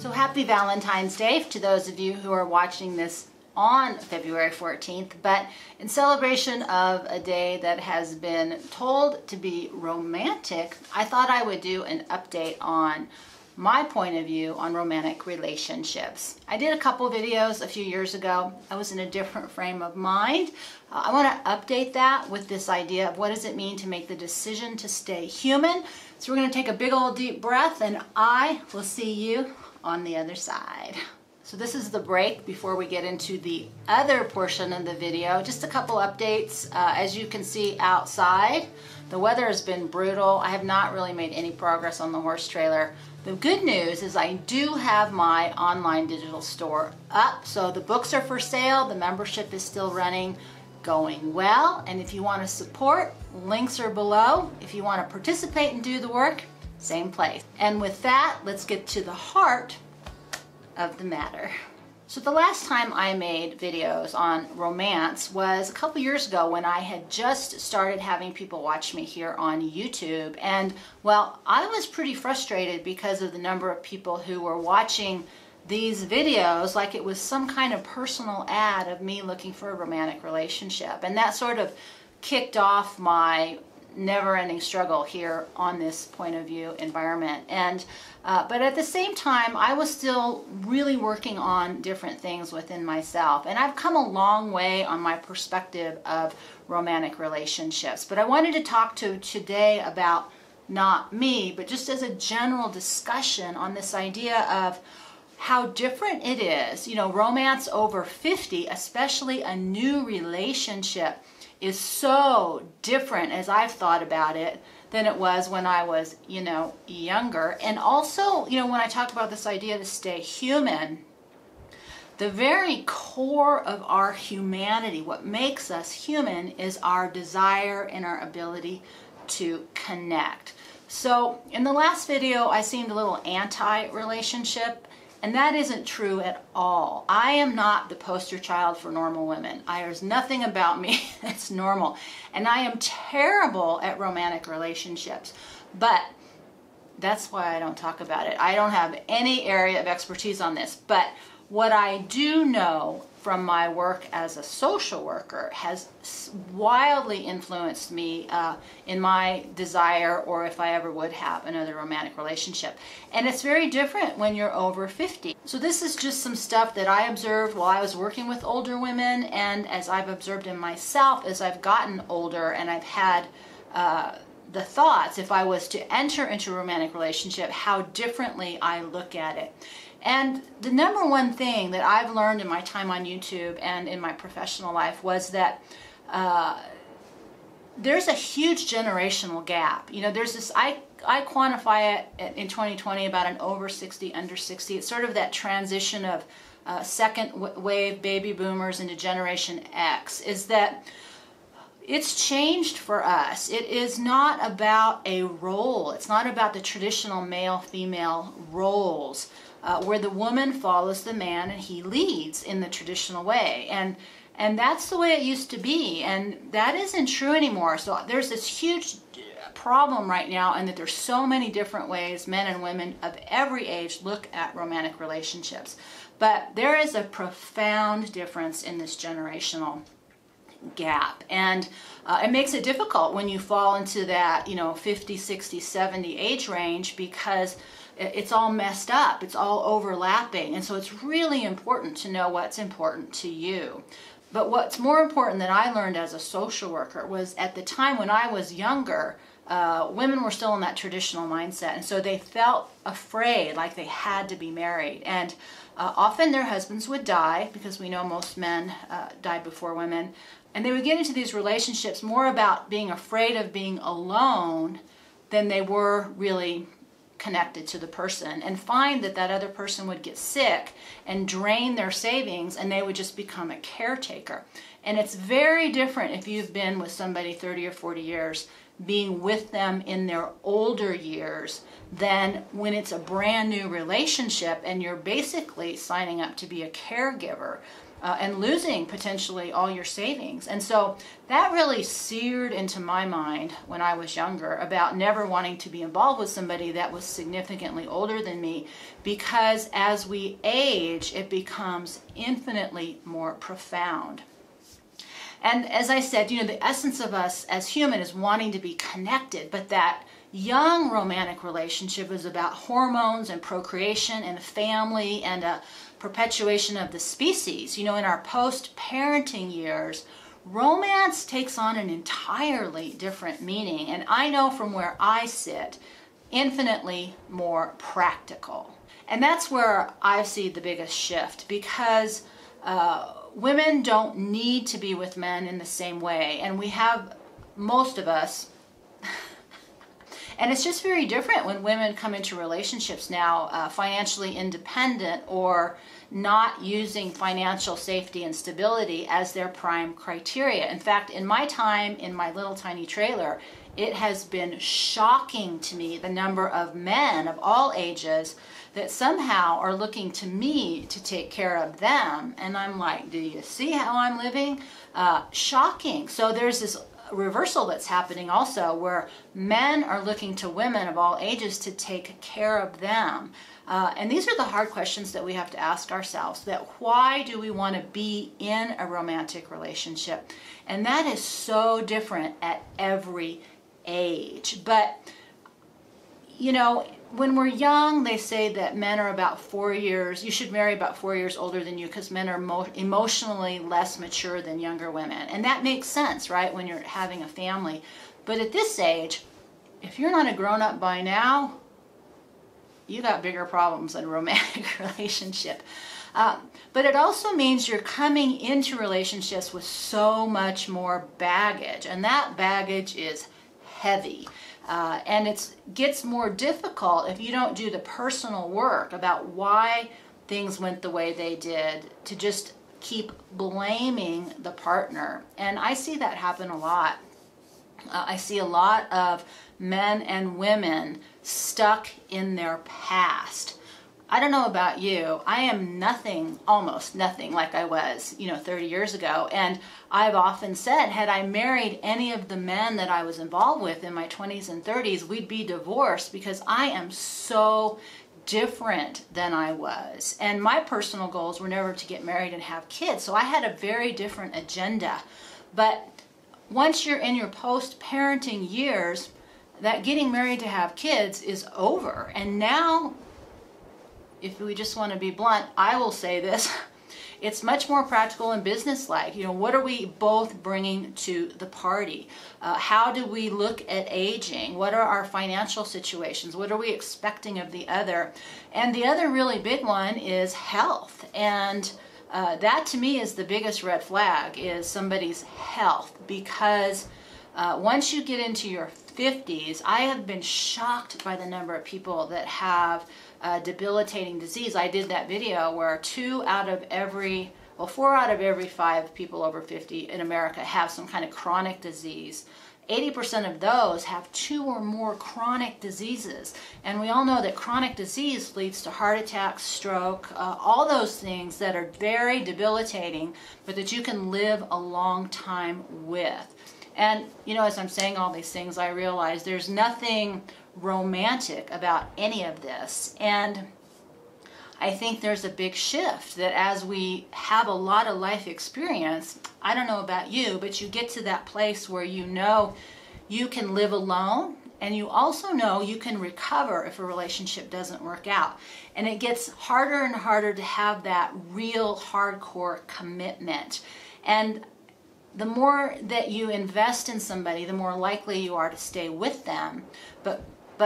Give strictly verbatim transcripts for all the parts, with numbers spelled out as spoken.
So happy Valentine's Day to those of you who are watching this on February fourteenth, but in celebration of a day that has been told to be romantic, I thought I would do an update on my point of view on romantic relationships. I did a couple videos a few years ago. I was in a different frame of mind. Uh, I want to update that with this idea of what does it mean to make the decision to stay human. So we're going to take a big old deep breath, and I will see you on the other side. So this is the break before we get into the other portion of the video. Just a couple updates. Uh, as you can see outside, the weather has been brutal. I have not really made any progress on the horse trailer. The good news is I do have my online digital store up. So the books are for sale. The membership is still running, going well. And if you want to support, links are below. If you want to participate and do the work, same place. And with that, let's get to the heart of the matter. So the last time I made videos on romance was a couple years ago when I had just started having people watch me here on YouTube, and well, I was pretty frustrated because of the number of people who were watching these videos like it was some kind of personal ad of me looking for a romantic relationship, and that sort of kicked off my never-ending struggle here on this point of view environment. And uh, but at the same time, I was still really working on different things within myself, and I've come a long way on my perspective of romantic relationships. But I wanted to talk to today about not me, but just as a general discussion on this idea of how different it is. You know, romance over fifty, especially a new relationship, is so different as I've thought about it than it was when I was, you know, younger. And also, you know, when I talk about this idea to stay human, the very core of our humanity, what makes us human, is our desire and our ability to connect. So in the last video, I seemed a little anti-relationship, and that isn't true at all. I am not the poster child for normal women. I, there's nothing about me that's normal. And I am terrible at romantic relationships. But that's why I don't talk about it. I don't have any area of expertise on this. But what I do know from my work as a social worker has wildly influenced me uh, in my desire, or if I ever would have another romantic relationship. And it's very different when you're over fifty. So this is just some stuff that I observed while I was working with older women, and as I've observed in myself as I've gotten older, and I've had uh, the thoughts, if I was to enter into a romantic relationship, how differently I look at it. And the number one thing that I've learned in my time on YouTube and in my professional life was that uh, there's a huge generational gap. You know, there's this, I, I quantify it in twenty twenty about an over sixty, under sixty. It's sort of that transition of uh, second wave baby boomers into Generation X, is that it's changed for us. It is not about a role. It's not about the traditional male-female roles, Uh, where the woman follows the man and he leads in the traditional way. And and that's the way it used to be, and that isn't true anymore. So there's this huge problem right now, and that there's so many different ways men and women of every age look at romantic relationships. But there is a profound difference in this generational gap, and uh, it makes it difficult when you fall into that, you know, fifty, sixty, seventy age range, because it's all messed up, it's all overlapping, and so it's really important to know what's important to you. But what's more important that I learned as a social worker was, at the time when I was younger, uh, women were still in that traditional mindset, and so they felt afraid, like they had to be married, and uh, often their husbands would die, because we know most men uh, die before women, and they would get into these relationships more about being afraid of being alone than they were really connected to the person, and find that that other person would get sick and drain their savings, and they would just become a caretaker. And it's very different if you've been with somebody thirty or forty years, being with them in their older years, than when it's a brand new relationship and you're basically signing up to be a caregiver. uh, and losing potentially all your savings. And so that really seared into my mind when I was younger about never wanting to be involved with somebody that was significantly older than me, because as we age, it becomes infinitely more profound. And as I said, you know, the essence of us as human is wanting to be connected, but that young romantic relationship is about hormones and procreation and a family and a perpetuation of the species. You know, in our post-parenting years, romance takes on an entirely different meaning, and I know from where I sit, infinitely more practical. And that's where I see the biggest shift, because uh, women don't need to be with men in the same way, and we have, most of us, and it's just very different when women come into relationships now uh, financially independent or not using financial safety and stability as their prime criteria. In fact, in my time in my little tiny trailer, it has been shocking to me the number of men of all ages that somehow are looking to me to take care of them. And I'm like, do you see how I'm living? Uh, shocking. So there's this reversal that's happening also, where men are looking to women of all ages to take care of them. Uh, and these are the hard questions that we have to ask ourselves, that why do we want to be in a romantic relationship? And that is so different at every age. But, you know, when we're young, they say that men are about four years, you should marry about four years older than you, because men are mo emotionally less mature than younger women. And that makes sense, right, when you're having a family. But at this age, if you're not a grown-up by now, you got bigger problems than a romantic relationship. Um, but it also means you're coming into relationships with so much more baggage, and that baggage is heavy. Uh, and it gets more difficult if you don't do the personal work about why things went the way they did, to just keep blaming the partner. And I see that happen a lot. Uh, I see a lot of men and women stuck in their past. I don't know about you, I am nothing, almost nothing like I was, you know, thirty years ago. And I've often said, had I married any of the men that I was involved with in my twenties and thirties, we'd be divorced, because I am so different than I was. And my personal goals were never to get married and have kids, so I had a very different agenda. But once you're in your post-parenting years, that getting married to have kids is over. And now, if we just want to be blunt, I will say this, it's much more practical and business-like. You know, what are we both bringing to the party? Uh, how do we look at aging? What are our financial situations? What are we expecting of the other? And the other really big one is health. And uh, that to me is the biggest red flag, is somebody's health. Because uh, once you get into your fifties, I have been shocked by the number of people that have Uh, debilitating disease. I did that video where two out of every, well, four out of every five people over fifty in America have some kind of chronic disease. eighty percent of those have two or more chronic diseases. And we all know that chronic disease leads to heart attacks, stroke, uh, all those things that are very debilitating, but that you can live a long time with. And, you know, as I'm saying all these things, I realize there's nothing romantic about any of this. And I think there's a big shift that as we have a lot of life experience, I don't know about you, but you get to that place where you know you can live alone, and you also know you can recover if a relationship doesn't work out. And it gets harder and harder to have that real hardcore commitment. And the more that you invest in somebody, the more likely you are to stay with them. But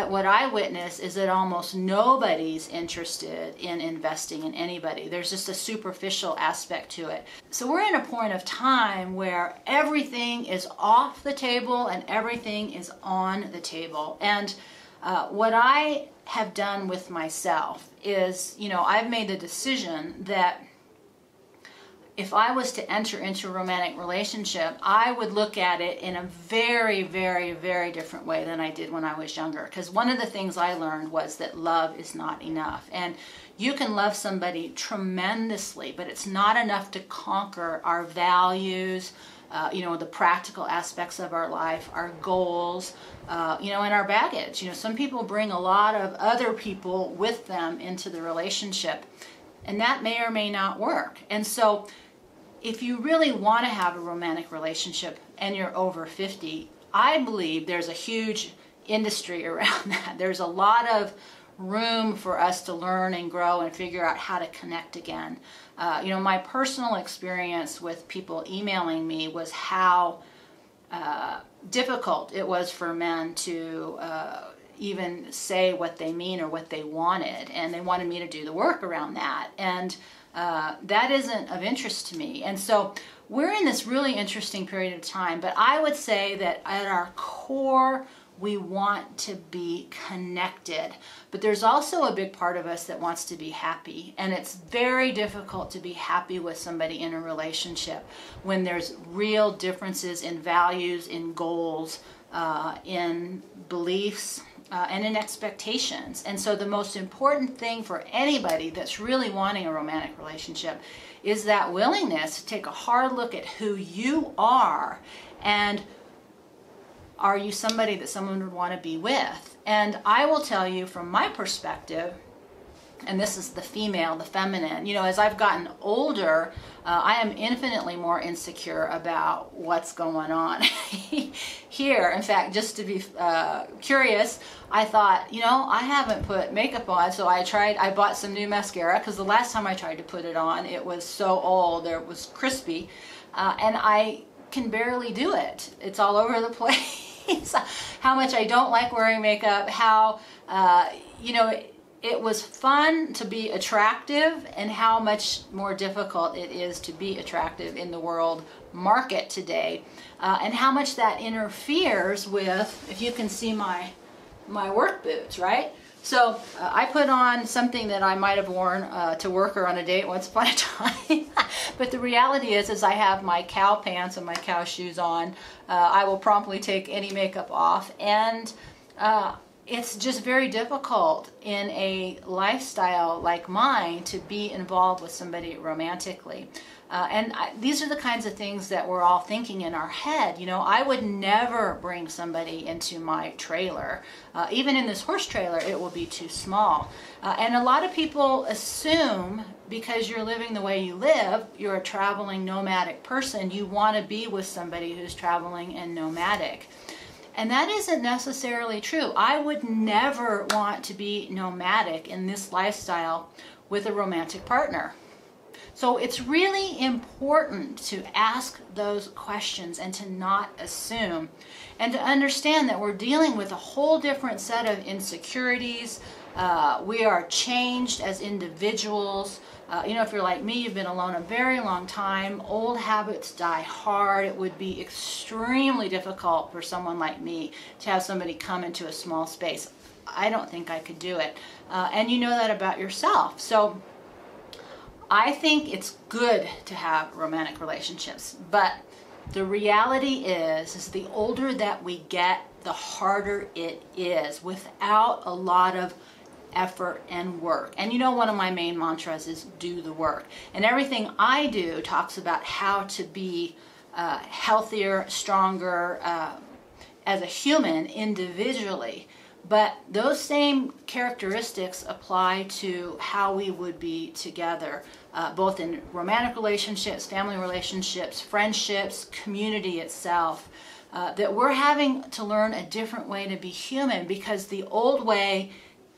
But what I witness is that almost nobody's interested in investing in anybody. There's just a superficial aspect to it. So we're in a point of time where everything is off the table and everything is on the table. And uh, what I have done with myself is, you know, I've made the decision that if I was to enter into a romantic relationship, I would look at it in a very, very, very different way than I did when I was younger. Because one of the things I learned was that love is not enough. And you can love somebody tremendously, but it's not enough to conquer our values, uh, you know, the practical aspects of our life, our goals, uh, you know, and our baggage. You know, some people bring a lot of other people with them into the relationship, and that may or may not work. And so if you really want to have a romantic relationship and you're over fifty, I believe there's a huge industry around that. There's a lot of room for us to learn and grow and figure out how to connect again. Uh, you know, my personal experience with people emailing me was how uh, difficult it was for men to uh, even say what they mean or what they wanted, and they wanted me to do the work around that, and uh, that isn't of interest to me. And so we're in this really interesting period of time, but I would say that at our core we want to be connected, but there's also a big part of us that wants to be happy, and it's very difficult to be happy with somebody in a relationship when there's real differences in values, in goals, uh, in beliefs, Uh, and in expectations. And so the most important thing for anybody that's really wanting a romantic relationship is that willingness to take a hard look at who you are, and are you somebody that someone would want to be with. And I will tell you from my perspective, and this is the female, the feminine, you know, as I've gotten older, uh, I am infinitely more insecure about what's going on here. In fact, just to be uh, curious, I thought, you know, I haven't put makeup on, so I tried, I bought some new mascara, because the last time I tried to put it on, it was so old, it was crispy, uh, and I can barely do it. It's all over the place. How much I don't like wearing makeup, how, uh, you know, it, it was fun to be attractive, and how much more difficult it is to be attractive in the world market today, uh, and how much that interferes with, if you can see my my work boots, right? So uh, I put on something that I might have worn uh, to work or on a date once upon a time, but the reality is is I have my cow pants and my cow shoes on. Uh, I will promptly take any makeup off, and uh, it's just very difficult in a lifestyle like mine to be involved with somebody romantically. Uh, and I, these are the kinds of things that we're all thinking in our head. You know, I would never bring somebody into my trailer. Uh, even in this horse trailer, it will be too small. Uh, and a lot of people assume, because you're living the way you live, you're a traveling nomadic person, you want to be with somebody who's traveling and nomadic. And that isn't necessarily true. I would never want to be nomadic in this lifestyle with a romantic partner. So it's really important to ask those questions and to not assume, and to understand that we're dealing with a whole different set of insecurities. Uh, we are changed as individuals. Uh, you know, if you're like me, you've been alone a very long time. Old habits die hard. It would be extremely difficult for someone like me to have somebody come into a small space. I don't think I could do it. Uh, and you know that about yourself. So I think it's good to have romantic relationships, but the reality is, is the older that we get, the harder it is, without a lot of effort and work. And you know, one of my main mantras is do the work, and everything I do talks about how to be uh, healthier, stronger uh, as a human individually, but those same characteristics apply to how we would be together, uh, both in romantic relationships, family relationships, friendships, community itself. Uh, that we're having to learn a different way to be human, because the old way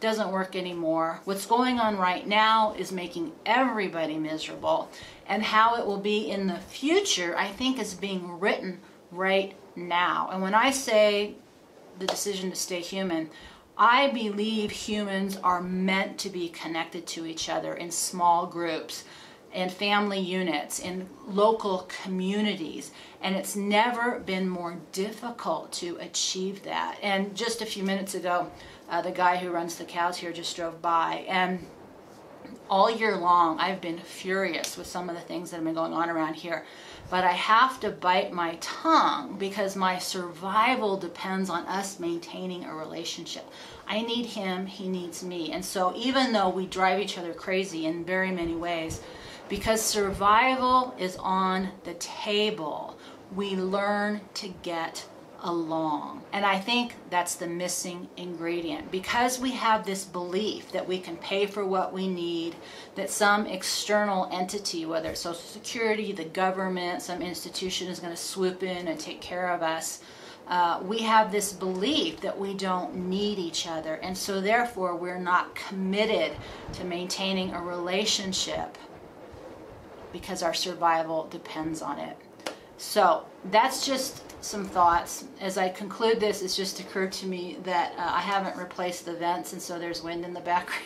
doesn't work anymore. What's going on right now is making everybody miserable, and how it will be in the future, I think, is being written right now. And when I say the decision to stay human, I believe humans are meant to be connected to each other in small groups, in family units, in local communities, and it's never been more difficult to achieve that. And just a few minutes ago, uh, the guy who runs the cows here just drove by, and all year long, I've been furious with some of the things that have been going on around here. But I have to bite my tongue because my survival depends on us maintaining a relationship. I need him, he needs me. And so even though we drive each other crazy in very many ways, because survival is on the table, we learn to get along. And I think that's the missing ingredient. Because we have this belief that we can pay for what we need, that some external entity, whether it's Social Security, the government, some institution is going to swoop in and take care of us, uh, we have this belief that we don't need each other. And so therefore we're not committed to maintaining a relationship because our survival depends on it. So that's just some thoughts. As I conclude this, it's just occurred to me that uh, I haven't replaced the vents, and so there's wind in the background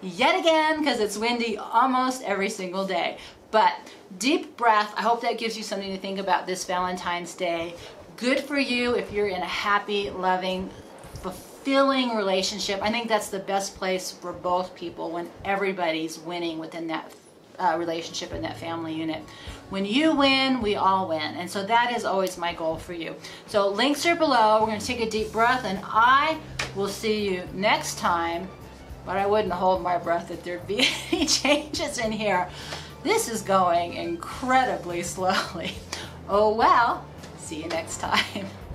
yet again, because it's windy almost every single day. But deep breath. I hope that gives you something to think about this Valentine's Day. Good for you if you're in a happy, loving, fulfilling relationship. I think that's the best place for both people, when everybody's winning within that Uh, relationship in that family unit. When you win, we all win. And so that is always my goal for you. So links are below. We're going to take a deep breath, and I will see you next time. But I wouldn't hold my breath that there'd be any changes in here. This is going incredibly slowly. Oh well, see you next time.